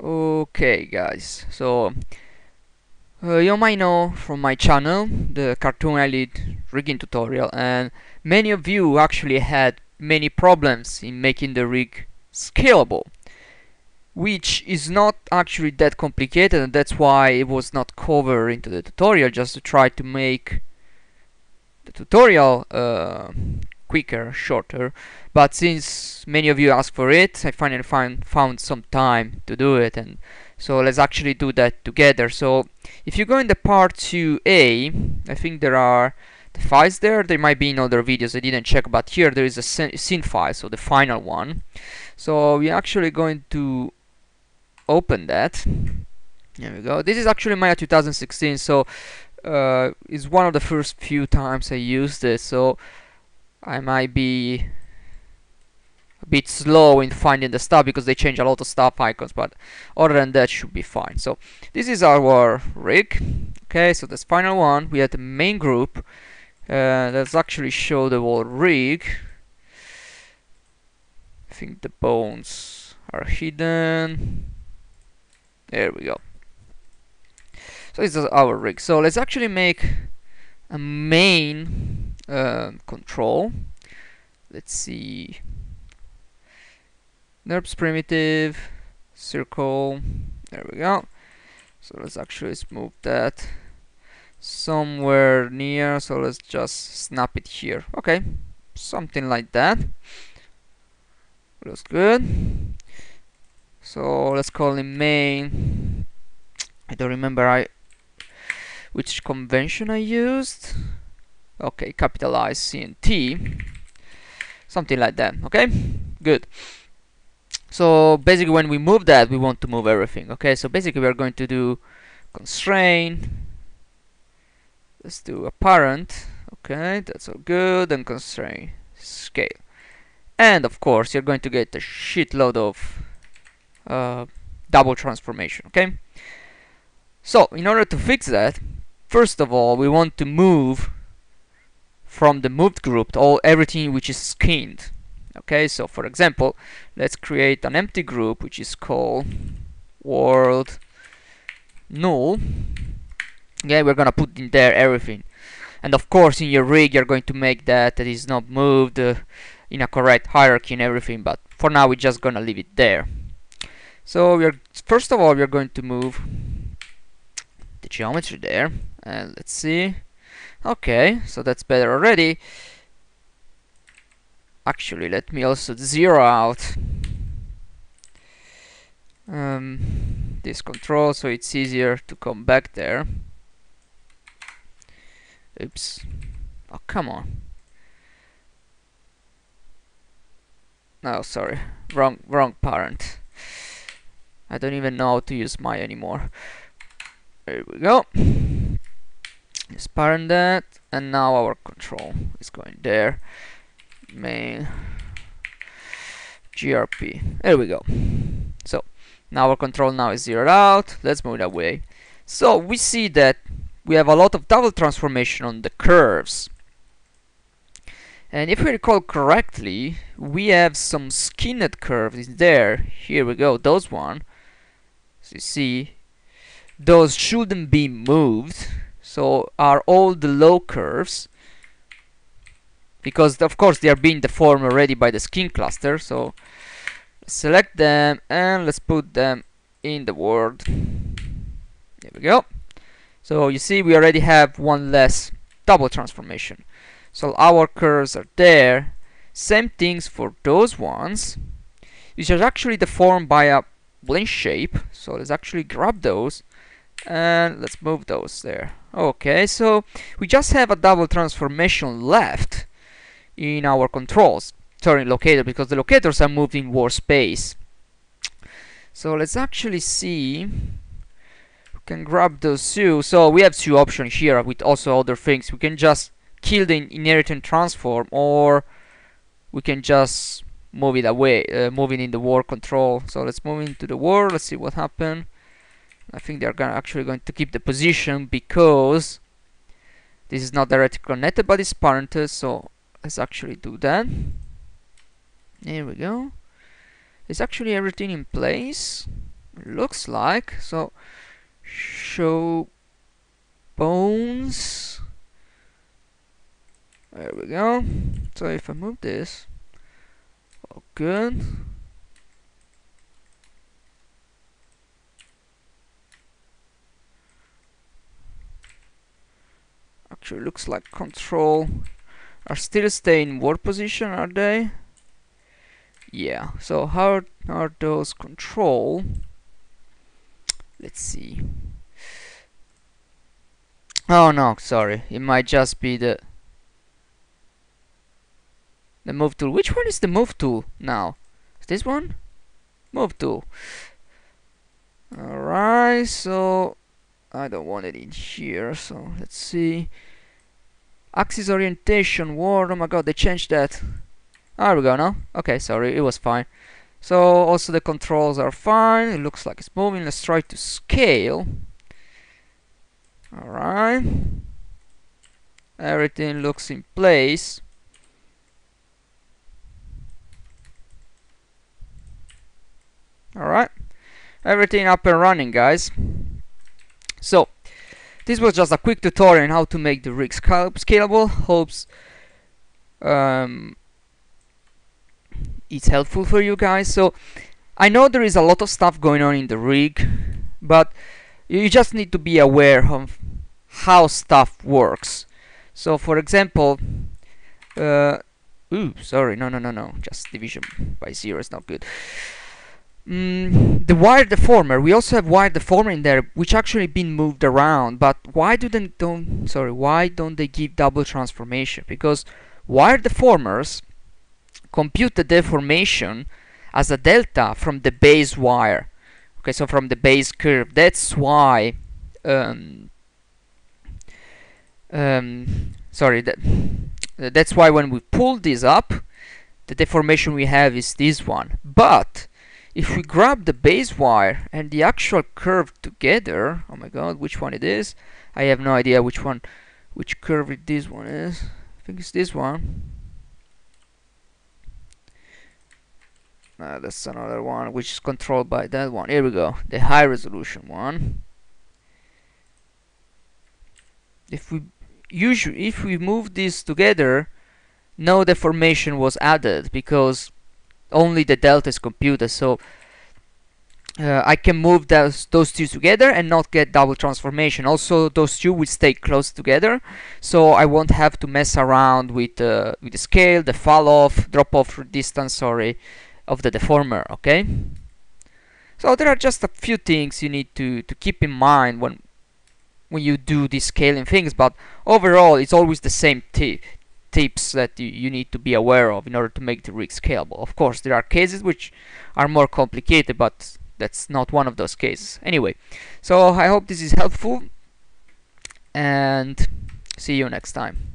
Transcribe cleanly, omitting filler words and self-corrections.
Okay guys, so you might know from my channel the cartoon eyelid rigging tutorial, and many of you actually had many problems in making the rig scalable, which is not actually that complicated, and that's why it was not covered into the tutorial, just to try to make the tutorial quicker, shorter. But since many of you asked for it, I finally found some time to do it, and so let's actually do that together. So if you go in the part 2A, I think there are the files there. They might be in other videos, I didn't check, but here there is a scene file, so the final one. So we're actually going to open that. There we go. This is actually Maya 2016, so it's one of the first few times I used it, so I might be a bit slow in finding the stuff because they change a lot of stuff icons, but other than that should be fine. So this is our rig. Okay, so this final one, we have the main group. Let's actually show the whole rig. I think the bones are hidden. There we go. So this is our rig. So let's actually make a main control. Let's see. NURBS primitive, circle. There we go. So let's actually move that somewhere near. So let's just snap it here. Okay, something like that. Looks good. So let's call it main. I don't remember which convention I used. Okay, capitalize CNT, something like that. Okay, good. So basically when we move that, we want to move everything. Okay, so basically we are going to do constraint. Let's do apparent. Okay, that's all good. And constraint scale. And of course you're going to get a shitload of double transformation. Okay, so in order to fix that, first of all we want to move from the moved group to everything which is skinned. Okay, so for example, let's create an empty group which is called world null. Okay, we're gonna put in there everything, and of course in your rig you're going to make that is not moved in a correct hierarchy and everything, but for now we're just gonna leave it there. So first of all we're going to move the geometry there, and let's see. Okay, so that's better already. Actually, let me also zero out this control so it's easier to come back there. Oops. Oh, come on. No, sorry. Wrong parent. I don't even know how to use Maya anymore. There we go. Just parent that, and now our control is going there. Main grp. There we go. So now our control now is zeroed out. Let's move it away. So we see that we have a lot of double transformation on the curves, and if we recall correctly, we have some skinned curves in there. Here we go, those one. So you see those shouldn't be moved, so are all the low curves, because of course they are being deformed already by the skin cluster. So select them and let's put them in the world. There we go. So you see we already have one less double transformation, so our curves are there. Same things for those ones which are actually deformed by a blend shape, so let's actually grab those and let's move those there. Okay, so we just have a double transformation left in our controls, turning locator, because the locators are moved in war space. So let's actually see, we can grab those two. So we have two options here with also other things. We can just kill the inheritance transform, or we can just move it away, moving in the war control. So let's move into the war, let's see what happened. I think they're actually going to keep the position because this is not directly connected but it's parented, so let's actually do that. There we go. It's actually everything in place. looks like. So show bones, there we go. So if I move this, all good. Actually looks like control are still staying in work position, are they? Yeah, so how are those control? Let's see. Oh no, sorry, it might just be the move tool. Which one is the move tool now? Is this one? Move tool. Alright, so I don't want it in here, so let's see. Axis orientation, war, oh my god, they changed that. Ah, there we go now. Okay, sorry, it was fine. So also the controls are fine. It looks like it's moving. Let's try to scale. Alright. Everything looks in place. Alright. Everything up and running, guys. So this was just a quick tutorial on how to make the rig scalable. Hopes it's helpful for you guys. So I know there is a lot of stuff going on in the rig, but you just need to be aware of how stuff works. So for example, sorry, no, just division by zero is not good. The wire deformer, we also have wire deformer in there, which actually been moved around. But why don't they give double transformation? Because wire deformers compute the deformation as a delta from the base wire. Okay, so from the base curve. That's why that's why when we pull this up, the deformation we have is this one. But if we grab the base wire and the actual curve together, oh my god, which one it is? I have no idea which curve this one is. I think it's this one. That's another one, which is controlled by that one. Here we go, the high resolution one. If we move these together, no deformation was added because only the delta is computed. So I can move those two together and not get double transformation. Also, those two will stay close together, so I won't have to mess around with the scale, the fall off, drop off distance, sorry, of the deformer. Okay, so there are just a few things you need to keep in mind when you do these scaling things, but overall it's always the same tips that you need to be aware of in order to make the rig scalable. Of course, there are cases which are more complicated, but that's not one of those cases. Anyway, so I hope this is helpful, and see you next time.